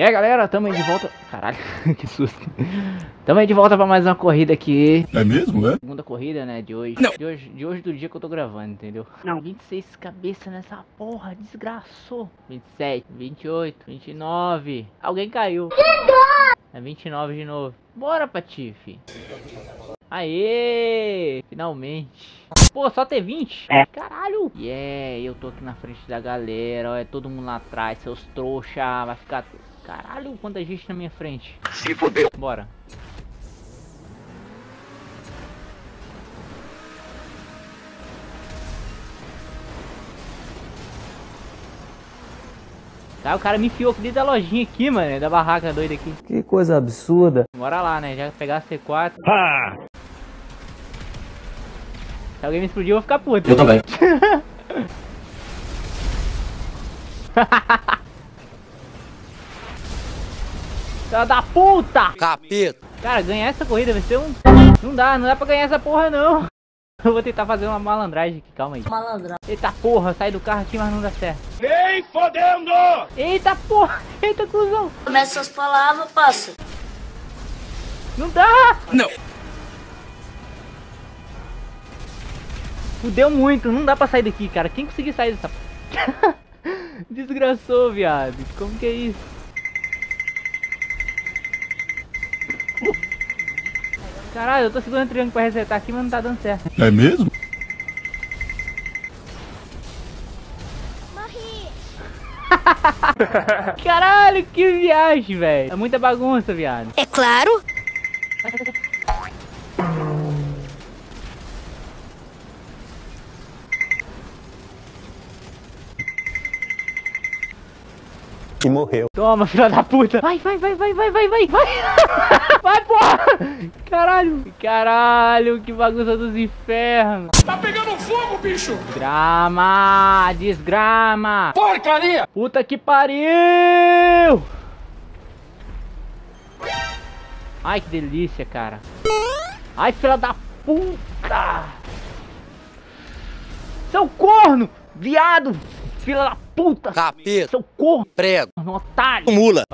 E aí galera, tamo aí de volta. Caralho, que susto. Tamo aí de volta pra mais uma corrida aqui. É mesmo, né? Segunda corrida, né, de hoje. Não. De hoje do dia que eu tô gravando, entendeu? Não. 26 cabeça nessa porra, desgraçou. 27, 28, 29. Alguém caiu. É 29 de novo. Bora, Patife. Aê! Finalmente. Pô, só ter 20? É. Caralho. Yeah, eu tô aqui na frente da galera. Olha, todo mundo lá atrás, seus trouxa. Vai ficar... Caralho, quanta gente na minha frente. Se fodeu. Bora. Tá, o cara me enfiou dentro da lojinha aqui, mano. Da barraca doida aqui. Que coisa absurda. Bora lá, né? Já pegar a C4. Ah! Se alguém me explodir, eu vou ficar puto. Eu também. Filha da puta! Capeta! Cara, ganhar essa corrida vai ser um... Não dá pra ganhar essa porra, não. Eu vou tentar fazer uma malandragem aqui, calma aí. Malandragem. Eita porra, sai do carro aqui, mas não dá certo. Nem fodendo! Eita porra, eita cuzão. Começa suas palavras, passa. Não dá! Não. Fudeu muito, não dá pra sair daqui, cara. Quem conseguir sair dessa... Desgraçou, viado. Como que é isso? Caralho, eu tô segurando o triângulo pra resetar aqui, mas não tá dando certo. É mesmo? Morri! Caralho, que viagem, velho. É muita bagunça, viado. É claro. E morreu. Toma, filha da puta. Vai. Vai, porra. Caralho, que bagunça dos infernos. Tá pegando fogo, bicho. Grama, desgrama. Porcaria. Puta que pariu. Ai, que delícia, cara. Ai, filha da puta. Seu corno, viado. Filha da puta! Capeta! Seu corno! Prego! Otário! Mula!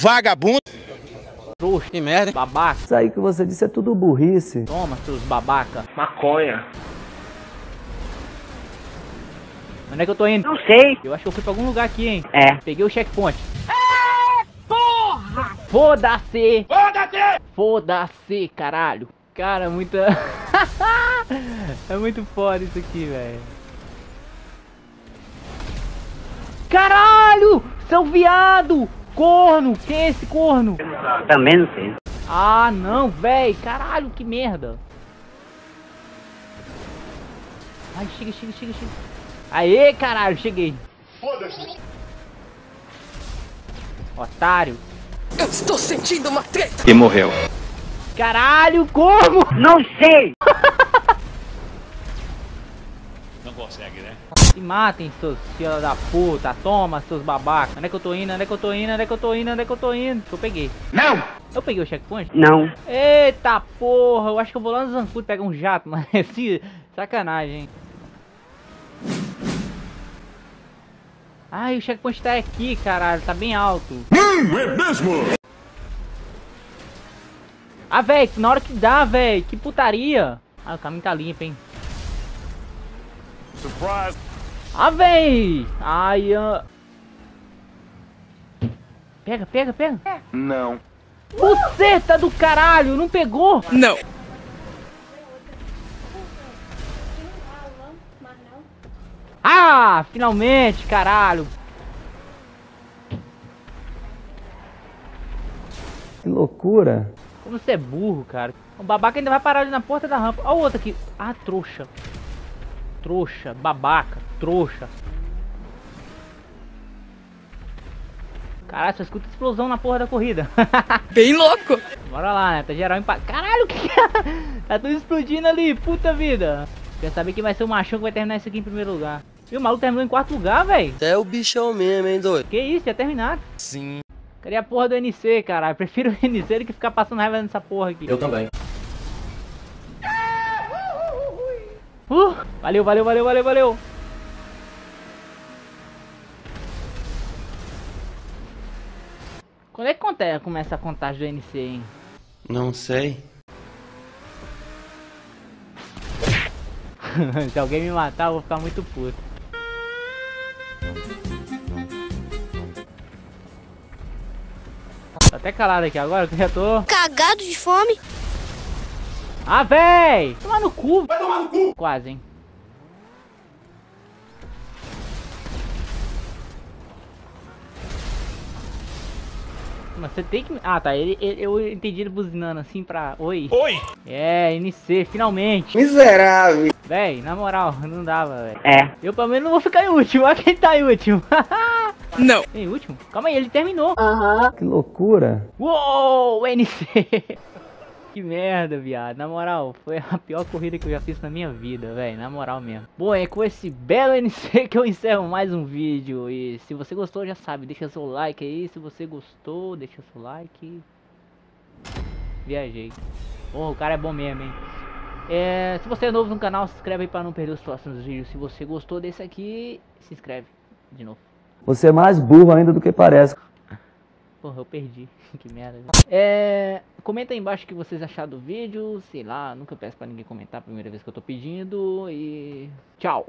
Vagabundo! Trouxa! Que merda! Hein? Babaca! Isso aí que você disse é tudo burrice! Toma, seus babaca! Maconha! Onde é que eu tô indo? Não sei! Eu acho que eu fui pra algum lugar aqui, hein? É! Peguei o checkpoint! É! Porra! Foda-se! Foda-se! Foda-se, caralho! Cara, muita... É muito foda isso aqui, velho! Caralho! Seu viado! Corno! Quem é esse corno? Também não sei. Ah, não, véi! Caralho, que merda! Ai, chega! Aê, caralho, cheguei! Foda-se! Otário! Eu estou sentindo uma treta! E morreu. Caralho, como? Não sei! Não consegue, né? Se matem, seus filha da puta. Toma, seus babacas. Onde é que eu tô indo? Eu peguei. Não! Eu peguei o checkpoint? Não. Eita porra, eu acho que eu vou lá no Zancudo pegar um jato, mas esse... Sacanagem, hein? Ai, o checkpoint tá aqui, caralho. Tá bem alto. É mesmo! Ah, velho, na hora que dá, velho. Que putaria. Ah, o caminho tá limpo, hein? Surprise! Ah, véi! Ai, Pega! Não! Buceta do caralho! Não pegou? Não! Ah! Finalmente, caralho! Que loucura! Como você é burro, cara! O babaca ainda vai parar ali na porta da rampa! Olha o outro aqui! Ah, trouxa! Trouxa, babaca, trouxa. Caralho, só escuta explosão na porra da corrida. Bem louco. Bora lá, né? Tá geral empate. Caralho, que tá tudo explodindo ali, puta vida. Quer saber que vai ser o machão que vai terminar isso aqui em primeiro lugar. E o maluco terminou em quarto lugar, velho. É o bichão mesmo, hein, doido. Que isso, já terminado. Sim. Cadê a porra do NC, caralho? Prefiro o NC do que ficar passando raiva nessa porra aqui. Eu também. Valeu. Quando é que começa a contagem do NC, hein? Não sei. Se alguém me matar, eu vou ficar muito puto. Tô até calado aqui agora, que eu já tô... cagado de fome. Ah, véi! Toma no cu! Vai tomar no cu! Quase, hein? Mas você tem que... ah, tá. Eu entendi ele buzinando assim pra... oi. Oi! É, NC, finalmente. Miserável. Véi, na moral, não dava, velho. É. Eu pelo menos não vou ficar em último. Olha quem tá em último. Não. Em último? Calma aí, ele terminou. Aham. Que loucura. Uou, NC. Que merda, viado. Na moral, foi a pior corrida que eu já fiz na minha vida, velho. Na moral mesmo. Bom, é com esse belo NC que eu encerro mais um vídeo. E se você gostou, já sabe, deixa seu like aí. Se você gostou, deixa seu like. Viajei. Porra, o cara é bom mesmo, hein? É, se você é novo no canal, se inscreve aí pra não perder os próximos vídeos. Se você gostou desse aqui, se inscreve de novo. Você é mais burro ainda do que parece. Porra, eu perdi. Que merda. É, comenta aí embaixo o que vocês acharam do vídeo. Sei lá, nunca peço pra ninguém comentar. Primeira vez que eu tô pedindo. E tchau.